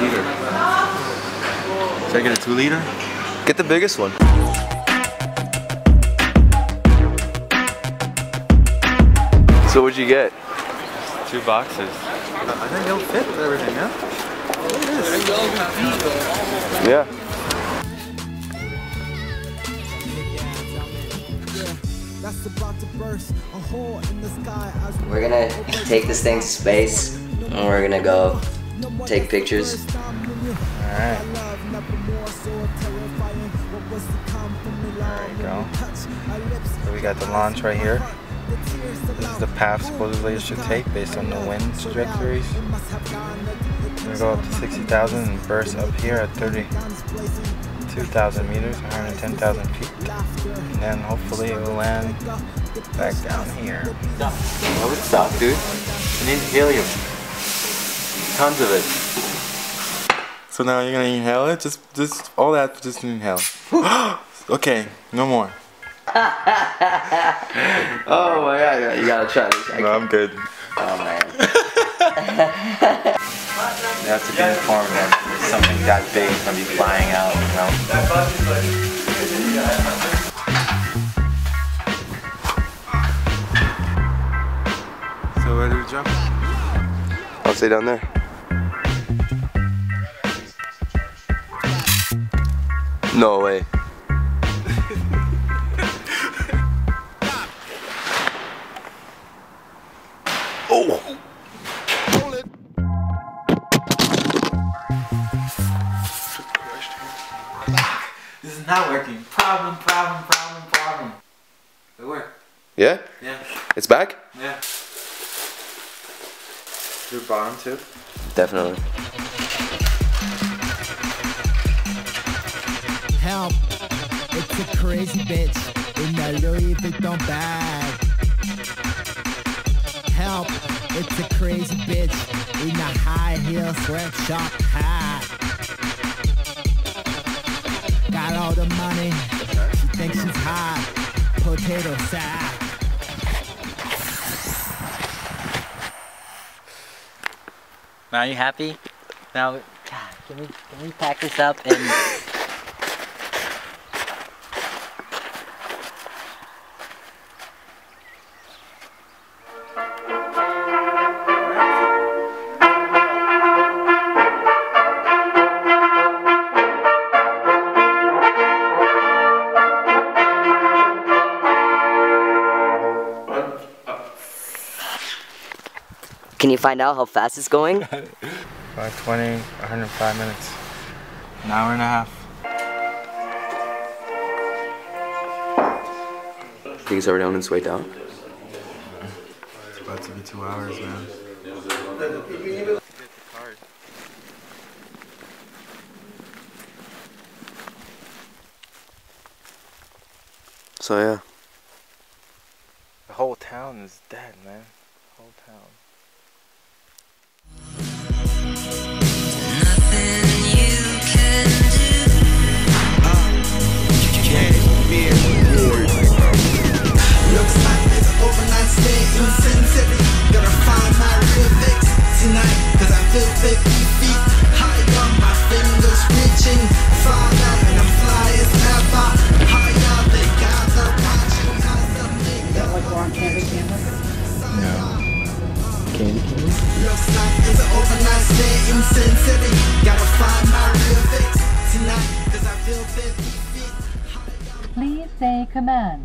2 liter. Should I get a 2 liter? Get the biggest one. So what'd you get? 2 boxes. I think they'll fit with everything, huh? Look at this. Yeah. We're gonna take this thing to space and we're gonna go take pictures. Alright. There we go. So we got the launch right here. This is the path supposedly it should take based on the wind trajectories. We're going to go up to 60,000 and burst up here at 32,000 meters, 110,000 feet. And then hopefully it will land back down here. Oh, it's stuck, dude. It needs helium. Tons of it. So now you're going to inhale it? Just all that, just inhale. Okay, no more. Oh my god, you gotta try this. No, I'm good. Oh man. You have to be informed that something that big is gonna be flying out, you know? So where do we jump? I'll stay down there. No way. Oh! Hold it! This is not working. Problem, problem, problem, problem. It worked. Yeah? Yeah. It's back? Yeah. Your bottom too? Definitely. Help! It's a crazy bitch in the Louis Vuitton bag. Help, it's a crazy bitch in a high heel sweatshop hat. Got all the money, she thinks she's hot. Potato sack. Now you happy? Now, God, can we pack this up and... Can you find out how fast it's going? 520, 105 minutes. An hour and a half. I think it's already on its way down. It's about to be 2 hours, man. So yeah. The whole town is dead, man. The whole town. Please say command.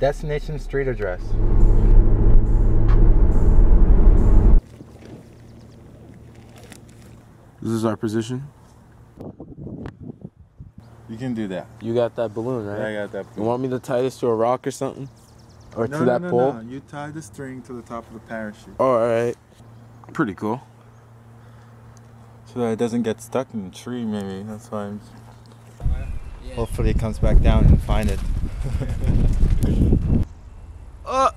Destination street address. This is our position. You can do that. You got that balloon, right? Yeah, I got that balloon. You want me to tie this to a rock or something? Or no, to that pole? No, you tie the string to the top of the parachute. Oh, all right. Pretty cool. So that it doesn't get stuck in the tree, maybe. That's why I'm... Hopefully it comes back down and find it. Oh!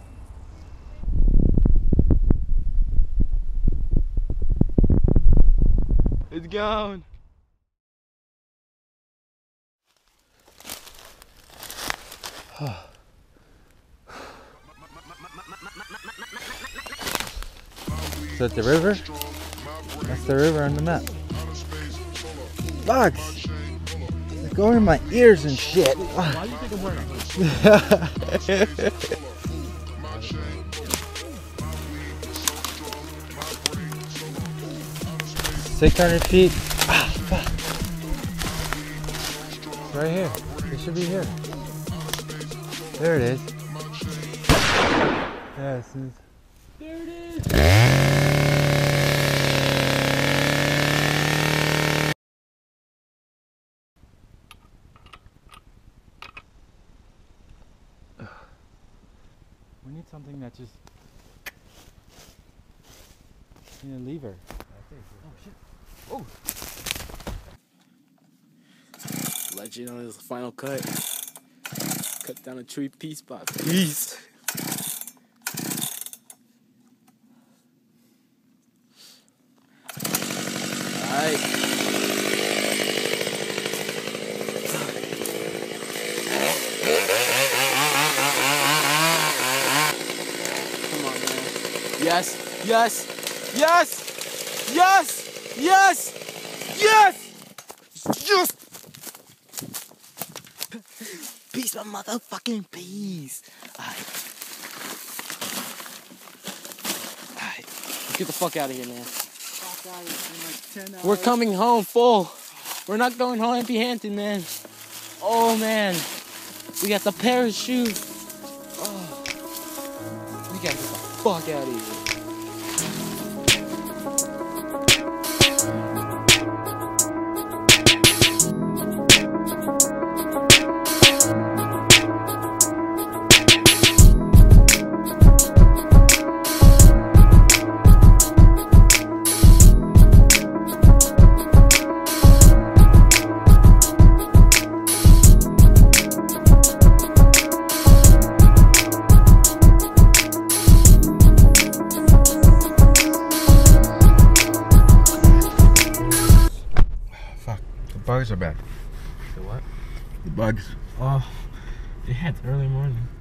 It's gone! So at the river? That's the river on the map. Bugs! They're going in my ears and shit. Why do you think I'm wearing a hood? $600 feet. Ah, fuck. It's right here. It should be here. There it is. Yeah, it is. There it is. We need something that just... you know, lever. Oh shit. Oh. Legend on his final cut. Cut down a tree piece by piece. Alright. Come on, man. Yes, yes, yes! Yes! Yes! Yes! Yes! Peace, my motherfucking peace. Alright. Alright. Let's get the fuck out of here, man. We're coming home full. We're not going home empty-handed, man. Oh, man. We got the parachute. Oh. We gotta get the fuck out of here. Bugs are back. The what? The bugs. Oh, they had early morning.